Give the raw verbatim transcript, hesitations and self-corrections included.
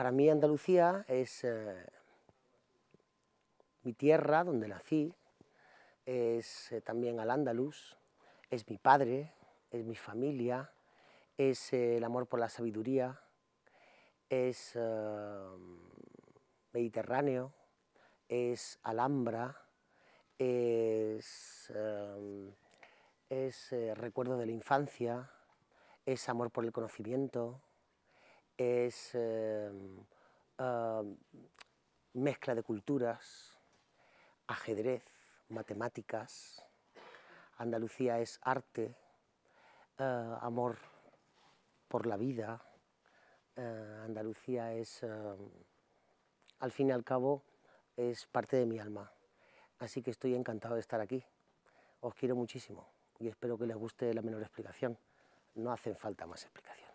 Para mí Andalucía es eh, mi tierra donde nací, es eh, también al Andalus, es mi padre, es mi familia, es eh, el amor por la sabiduría, es eh, Mediterráneo, es Alhambra, es, eh, es eh, recuerdo de la infancia, es amor por el conocimiento, es eh, eh, mezcla de culturas, ajedrez, matemáticas. Andalucía es arte, eh, amor por la vida. eh, Andalucía es, eh, al fin y al cabo, es parte de mi alma. Así que estoy encantado de estar aquí. Os quiero muchísimo y espero que les guste la menor explicación. No hacen falta más explicaciones.